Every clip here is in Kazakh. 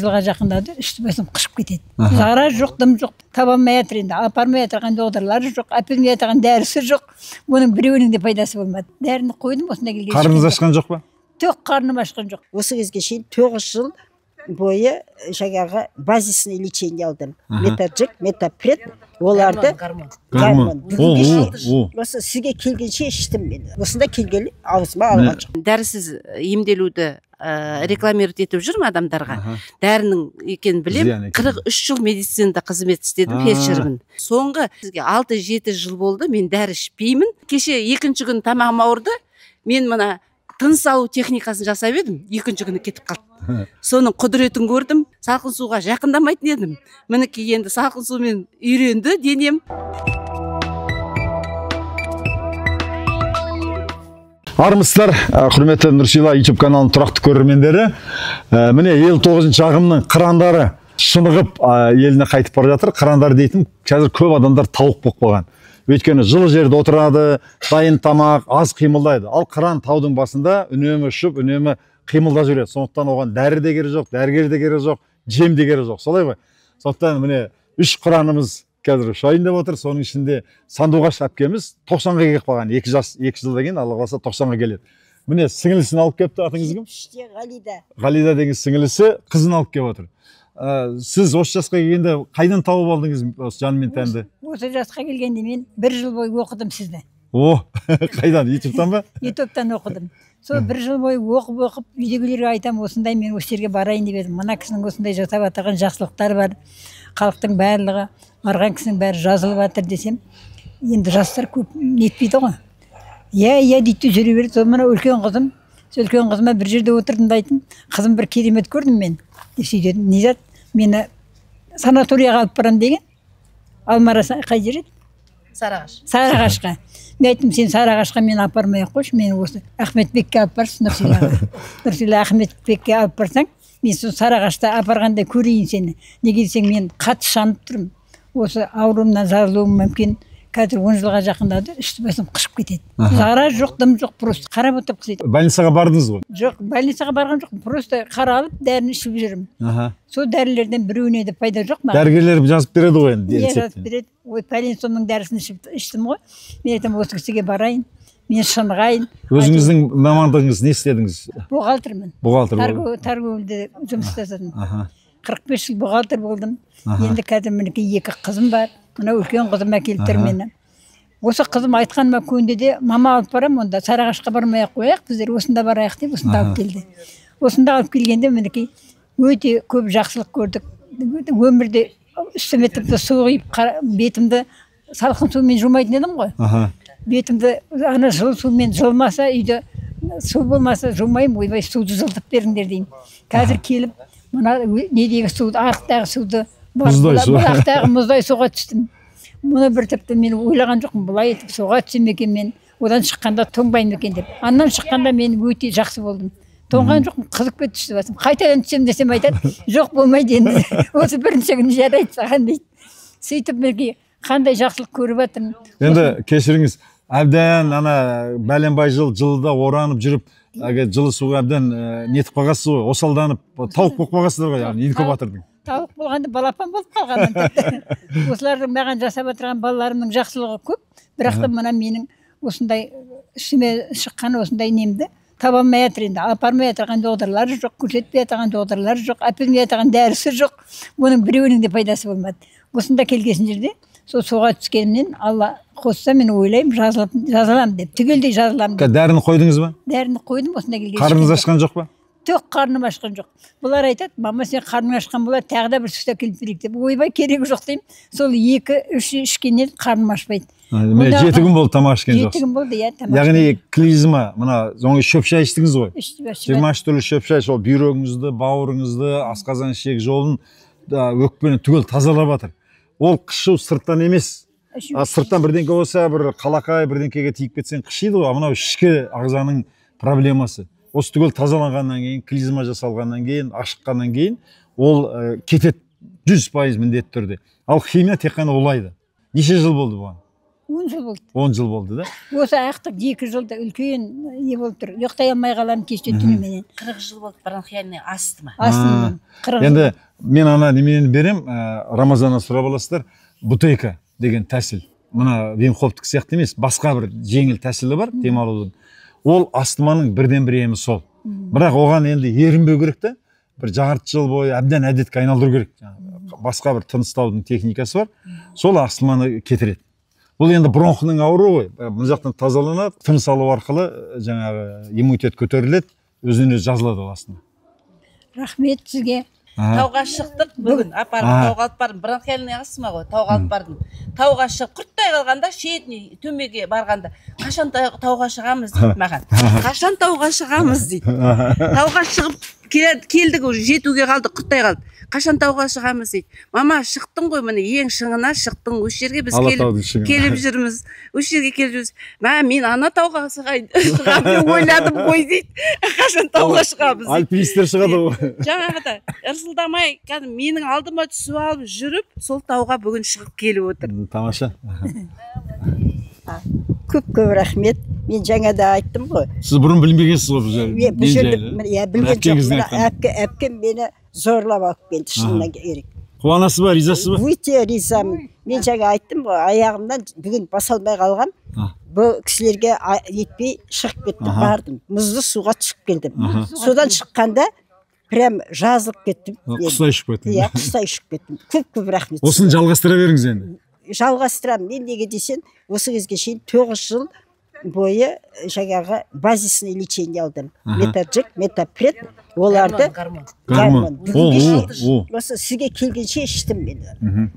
жылға жақындады, үстімізім қышып кетеді. Жара жоқ, дым жоқ, табанмай жатыр енді, апармай жатырған доғдырлары жоқ, әпілмей жатырған дәрісі жоқ. Бұның біреуінің де пайдасы болмады. Дәріні қойдым, осында келген. Қарныңыз ашқан жоқ па? Жоқ, қарным ашқан жоқ. Осы кезге шейін 9 жыл бойы жаңағы базисный лечение алдым. Метаджик, метапред, оларды гормон. Осы сізге келгенше іштім мен. Осында келгелі аузыма алған жоқ. Дәрісіз емделуді рекламировать етіп жүрмі адамдарға? Дәрінің екен білем, 43 жыл медицинада қызмет істедім, фельдшермін. Соңғы 6-7 жыл болды, мен дәрі ішпеймін. Кеше екінші күн тамағым ауырды, мен мына тыныс алу техникасын жасап едім, екінші күні кетіп қалды. Соның құдіретін көрдім, салқын суға жақындамайтын едім. Мінеки енді салқын сумен үйренді денем. Армысыздар, құрметті Нұршила YouTube каналының тұрақты көрермендері. Міне, 59 ағымның қырандары шынығып еліне қайтып бара жатыр. Қырандар дейтін, қазір көп адамдар тауық болып қалған. Өйткені жылы жерде отырады, дайын тамақ, аз қимылдайды. Ал қыран таудың басында үнемі ұшып, үнемі қимылда жүреді. Сондықтан оған дәрі де керек жоқ, дәрігер де керек жоқ, жем де керек жоқ. Солай ғой. Сондықтан міне 3 қыранымыз қазір шайындап отыр. Соның ішінде сандуғаш әпкеміз 90-ға келіп қалған. 2 жылдан кейін Алла қаласа 90-ға келеді. Міне сіңілісін алып келіпті, атыңыз кім? Ғалида. Ғалида деген сіңілісі қызын алып келіп отыр. Сіз осы жасқа келгенде қайдан тауып алдыңыз жан мен тәнді? Осы жасқа келгенде мен 1 жыл бойы оқыдым сізді. О, қайдан? Ютубтан ба? Ютубтан оқыдым. Сол 1 жыл бойы оқып-оқып үйдегілерге айтам, осындай мен осы жерге барайын деп едім. Мына кісінің осындай жасап атаған жақсылықтар бар. Халықтың барлығы, арған кісінің бәрі жазылып атыр десем, енді жастар көп нетпейді ғой. Я дейді жүре береді. Мына үлкен қызым, үлкен қызыма бір жерде отырдым да айттым, қызым бір керемет көрдім мен. Деп сөйдедім, Низат, мені санаторияға алып барам деген. Алмара қай жер еді? Сарыағаш. Сарыағашқа. Мен айттым, сен Сарыағашқа мені апармай қойшы, мені осы Ахметбекке алып барсын, Нұршилаға. Нұршила Ахметбекке алып барсаң, мен сол Сарыағашта апарғанда көрейін сені. Неге десең, мен қатты шанып тұрмын. Осы ауруымнан жазылуым мүмкін. Қазір 10 жылға жақындады, үсті-басым қышып кетеді. Жара жоқ, дым жоқ, просто қарап отырып қысайды. Больницаға бардыңыз ғой? Жоқ, больницаға барған жоқ, просто қаралып дәріні ішіп жүрмін. Сол дәрілерден біреуіне де пайда жоқ ма? Дәрігерлер жазып береді ғой енді? Иә, жазып береді. Ой, пәленсонның дәрісін іштім ғой. Мен айтам, осы кісіге барайын, мен шынығайын. Өзіңіздің мамандығыңыз не істедіңіз? Бухгалтермін. Бухгалтер. Торговльде жұмыс жасадым. 45 жыл бухгалтер болдым. Енді қазір мінекей 2 қызым бар. Мына үлкен қызыма келіп тұр мені. Осы қызым айтқаныма көнді де, мама алып барам, онда Сарыағашқа бармай-ақ қояйық, біздер осында барайық деп, осында алып келді. Осында алып келгенде мінекей өте көп жақсылық көрдік. Өмірде үстіме тіпті суығып, бетімді салқын сумен жумайтын едім ғой. Бетімді ана жылы сумен жылмаса, үйде су болмаса жумаймын, ойбай суды жылтып беріңдер деймін. Қазір келіп мына недегі суды, арықтағы суды, бұлақтағы мұздай суға түстім. Мұны бір тіпті мен ойлаған жоқпын, бұлай етіп суға түсем екен мен, одан шыққанда тоңбаймын екен деп. Аннан шыққанда мен өте жақсы болдым. Тоңған жоқпын, қызықпен түсті басым. Қайтадан түсем десем айтады, жоқ болмайды енді. Осы бірінші күні жарайды саған дейді. Сөйтіп мерге қандай жақсылық көріп жатырмын. Енді кешіріңіз, әбден ана бәленбай жылда оранып жүріп, жылы суға әбден нетіп қағасыз ғой, осалданып, тауық болып қағасыз ғой, инкубатордың. Тауық болғанды балапан болып қалған. Осылардың маған жасап отырған балаларымның жақсылығы көп, бірақ та мына менің осындай ішіме шыққан осындай немді табанмай жатыр енді. Апармай жатырған доғдырлары жоқ, көрсетпей жатырған доғдырлары жоқ, әпілмей жатырған дәрісі жоқ. Бұның біреуінің де пайдасы болмады. Осында келгесін жерде сол суға түскенімнен Алла қосса мен ойлаймын жазылам деп. Түгелдей жазылам деп. Дәріні қойдыңыз ба? Дәріні қойдым осында келгесін. Қарныңыз ашқан жоқ па? Төк қарным ашқан жоқ. Бұлар айтады, мама сен қарның ашқан болар, тағы да бір сүт әкеліп берейік деп. Ойбай керегі жоқ деймін. Сол 2-3 ішкеннен қарным ашпайды. 7 күн болды тамақ ішкен жоқ. 7 күн болды, иә, тамақ. Яғни клизма, мына соңғы шөп шай іштіңіз ғой? Іштім. 20 түрлі шөп шай, сол бүйрегіңізді, бауырыңызды, асқазан ішек жолын өкпені түгел тазалап жатыр. Ол қышу сырттан емес. Сырттан бірдеңке болса, бір қалақай бірдеңкеге тиіп кетсең қышиды ғой, мынау ішкі ағзаның проблемасы. Осы түгіл тазаланғаннан кейін, клизма жасалғаннан кейін, ашыққаннан кейін, ол кетет 100% міндетті түрде. Ал химия тек қана олайды. Неше жыл болды бұған? 10 yıl oldu. 10 yıl oldu da. Osa ayaktık 2 yılda ülkeyin iyi oldu. Yoktayamay kalan keşke tümümen. 40 yıl oldu. Paran xiyalini astım. Astım. Endi men ana nimeni berim? Ramazan'a sura bolasızlar. Buteyka degen tahsil. Mana Wim Hof'tik siyaqtı emas, başqa bir jengil tahsili bar, Temaludun. Ol astmanın birden bir emi sol. Biroq oğan endi erinbeu kerek de. Bir jartı yıl boyu abdan adetke aylandıruu kerek. Başqa bir tınıstaudun texnikası bar. Sol astmanı ketiret. Бұл енді бронхның ауруы ғой. Бұл жақтан тазаланады, тыныс алу арқылы жаңағы иммунитет көтеріледі, өзіне жазылады аласына. Рахмет сізге. Тауға шықтық бүгін, апарып тауға алып бардым. Бронхиаліне астма ғой, тауға алып бардым. Тауға шық, құрттай қалғанда, шетіне, төмеге барғанда, қашан тауға шығамыз дейді маған. Қашан тауға шығамыз дейді. Тауға шығып келдік уже жетуге қалды, құттай қалды. Қашан тауға шығамыз дейді. Мама, шықтың ғой міне, ең шыңына шықтың. Осы жерге біз келіп жүрміз. Осы жерге келіп жүрміз. Мен ана тауға шығамын ойладым ғой дейді. Қашан тауға шығамыз. Альпинистер шығады ғой. Жаңағыда ырсылдамай, менің алдыма түсіп алып жүріп, сол тауға бүгін шығып келіп отыр. Тамаша. Көп-көп рахмет. Мен жаңа да айттым ғой. Сіз бұрын білмегенсіз ғой бұл жайлы. Я білген жоқ. Әпкем мені зорлап алып келді шынына керек. Қуанасыз ба, ризасыз ба? Өте ризамын. Мен жаңа айттым ғой, аяғымнан бүгін баса алмай қалған. Бұл кісілерге етпей шығып кеттім, бардым. Мұзды суға түсіп келдім. Содан шыққанда прям жазылып кеттім. Құстай ішіп кеттім. Иә, құстай ішіп кеттім. Көп-көп рахмет. Осыны жалғастыра беріңіз енді. Жалғастырамын. Мен неге десен, осы кезге шейін 9 жыл бойы жаңағы базисный лечение алдым. Метаджек, метапред, оларды гармон. Осы сізге келгенше іштім мен.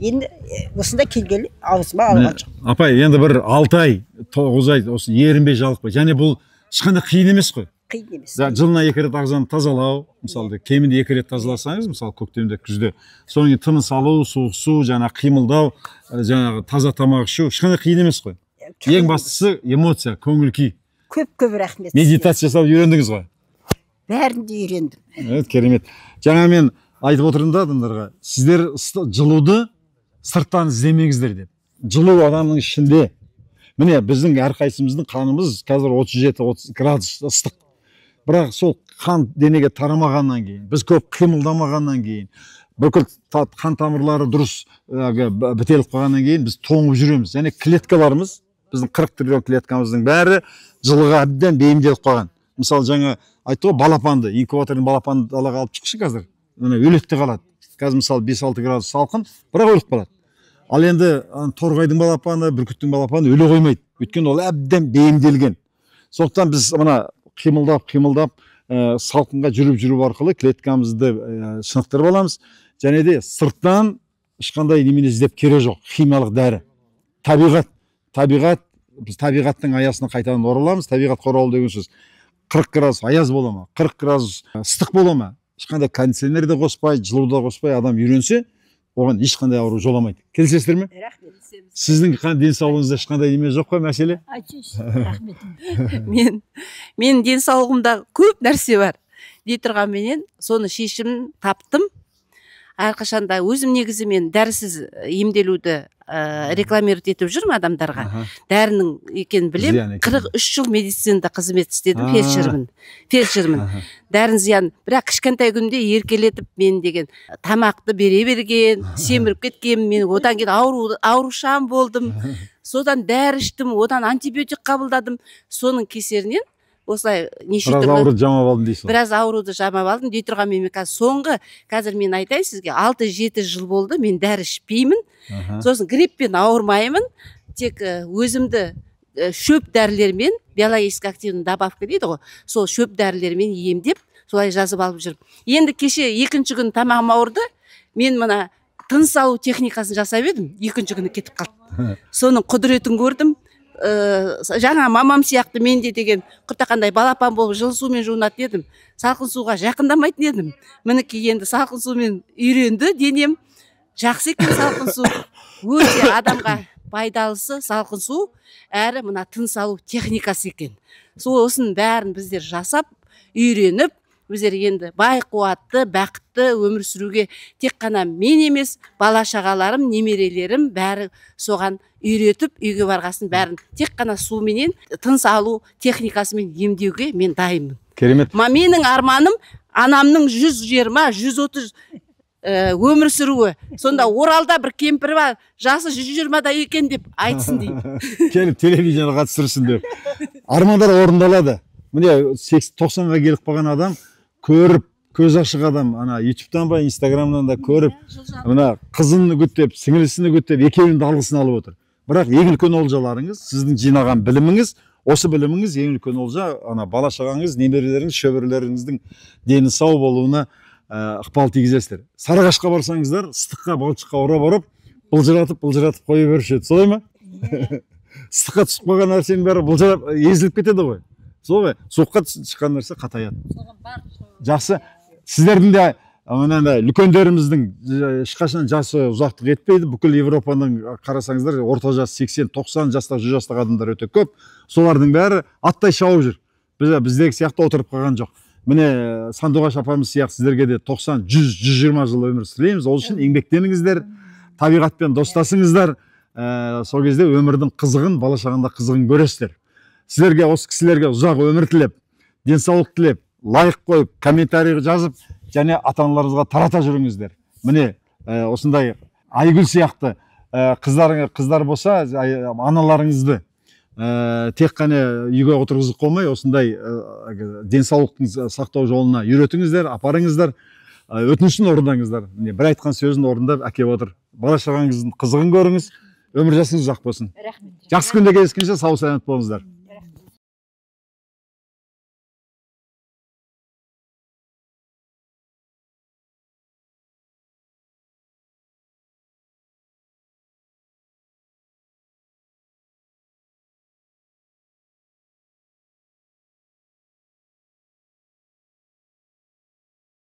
Енді осында келгелі аузыма алған жоқ. Апай, енді бір 6 ай, 9 ай, осы 25 жалықпай. Және бұл шыққанда қиын емес қой. Қиын емес. Жылына 2 рет ағзаны тазалау, мысалы кемінде 2 рет тазаласаңыз, мысалы көктемде, күзде, соның тыныс алу, суық су, жаңа қимылдау, жаңағы таза тамақ ішу, ешқандай қиын емес қой. Ең бастысы эмоция, көңіл күй. Көп-көп рахмет. Медитация жасап үйрендіңіз ғой? Бәрін де үйрендім. Evet, керемет. Жаңа мен айтып отырмын да адамдарға, сіздер жылуды сырттан іздемеңіздер деп. Жылу адамның ішінде. Міне, біздің әрқайсымыздың қанымыз қазір 37-30 градус ыстық. Бірақ сол қан денеге тарамағаннан кейін, біз көп қимылдамағаннан кейін, бүкіл қан тамырлары дұрыс бітеліп қойғаннан кейін біз тоңып жүреміз. Яғни клеткаларымыз, біздің 40 триллион клеткамыздың бәрі жылыға әбден бейімделіп қойған. Мысалы жаңа айтты ғой, балапанды, инкубатордың балапанды далаға алып шықшы қазір. Өліп те қалады. Қазір мысалы 5-6 градус салқын, бірақ өліп қалады. Ал енді торғайдың балапаны, бүркіттің балапаны өле қоймайды. Өйткені ол әбден бейімделген. Сондықтан біз мына қимылдап, салқынға жүріп-жүріп арқылы клеткамызды шынықтырып аламыз. Және де сырттан ешқандай немен іздеп керек жоқ. Химиялық дәрі. Табиғат, біз табиғаттың аясына қайтадан ораламыз. Табиғат қорғалу деген сөз. 40 градус аяз бола ма? 40 градус ыстық бола ма? Ешқандай кондиционер де қоспай, жылу да қоспай адам үйренсе, оған ешқандай ауру жоламайды. Келісесіздер ме? Рахмет. Сіздің денсаулығыңызда ешқандай неме жоқ қой мәселе? Айтыңызшы, рахмет. Мен денсаулығымда көп нәрсе бар. Дей тұрғанменен соны шешімін таптым. Әрқашанда өзім негізі мен дәрісіз емделуді рекламировать етіп жүрмін адамдарға. Дәрінің екенін білем. 43 жыл медицинада қызмет істедім, фельдшермін. Дәрін зиян. Бірақ кішкентай күнде еркелетіп мен деген тамақты бере берген, семіріп кеткен, мен одан кейін аурушам болдым. Содан дәрі іштім, одан антибиотик қабылдадым. Соның кесірінен осылай неше түрлі біраз ауруды жамап алдым. Дей тұрған мен соңғы, қазір мен айтайын сізге, 6-7 жыл болды, мен дәрі ішпеймін. Сосын гриппен ауырмаймын, тек өзімді шөп дәрілермен, биологически активный добавка дейді ғой, сол шөп дәрілермен емдеп, солай жазып алып жүріп. Енді кеше 2-ші күні тамағым ауырды, мен мына тыныс алу техникасын жасап едім, 2-ші күні кетіп қалды. Соның құдіретін көрдім. Жаңа мамам сияқты мен де деген құртақандай балапан болып жылы сумен жуынатын едім, салқын суға жақындамайтын едім. Мінеки енді салқын сумен үйренді денем. Жақсы екен салқын су. Өте адамға пайдалысы салқын су, әрі мына тыныс алу техникасы екен. Сол осының бәрін біздер жасап, үйреніп, өздері енді бай қуатты, бақытты өмір сүруге тек қана мен емес, бала шағаларым, немерелерім бәрі соған үйретіп, үйге барғасын бәрін тек қана суменен, тыныс алу техникасымен емдеуге мен дайынмын. Керемет. Менің арманым анамның 120-130 өмір сүруі. Сонда Оралда бір кемпір бар, жасы 120-да екен деп айтсын дейді. Келіп телевизияға қатысырсын деп. Армандар орындалады. Міне 90-ға келіп қалған адам көріп, көз ашық адам, ана YouTube-тан ба, Instagram-нан да көріп, мына қызын көттеп, сіңілісін көттеп, екеуінің алғысын алып отыр. Бірақ ең үлкен олжаларыңыз, сіздің жинаған біліміңіз, осы біліміңіз ең үлкен олжа, ана бала шағаңыз, немерелеріңіз, шөберелеріңіздің дені сау болуына ықпал тигізесіздер. Сарыағашқа барсаңыздар, ыстыққа, балшыққа орап орап, былжыратып қойы берушеді. Солай ма? Ыстыққа түсіп қойған нәрсенің бәрі былжырап езіліп кетеді ғой. Солай ғой. Суыққа шыққан нәрсе қатаяды. Жақсы. Сіздердің де үлкендеріміздің ешқашан жасы ұзақтық етпейді. Бүкіл Европаның қарасаңыздар, орта жасы 80-90 жастағы, 100 жастағы адамдар өте көп. Солардың бәрі аттай шауып жүр. Біздегі сияқты отырып қалған жоқ. Міне Сандуғаш апамыз сияқты сіздерге де 90, 100, 120 жыл өмір сүрейміз. Ол үшін еңбектеніңіздер, табиғатпен достасыңыздар, сол кезде өмірдің қызығын, бала шағында қызығын көресіздер. Сіздерге, осы кісілерге ұзақ өмір тілеп, денсаулық тілеп, лайк қойып, комментарий жазып, және ата-аналарыңызға тарата жүріңіздер. Міне осындай Айгүл сияқты қыздар болса, аналарыңызды тек қана үйге отырғызып қоймай, осындай денсаулықтың сақтау жолына үйретіңіздер, апарыңыздар, өтінішін орындаңыздар. Бір айтқан сөзін орындап әкеп отыр. Бала шағаңыздың қызығын көріңіз, өмір жасыңыз ұзақ болсын. Жақсы күнде кездескенше сау-саламат болыңыздар.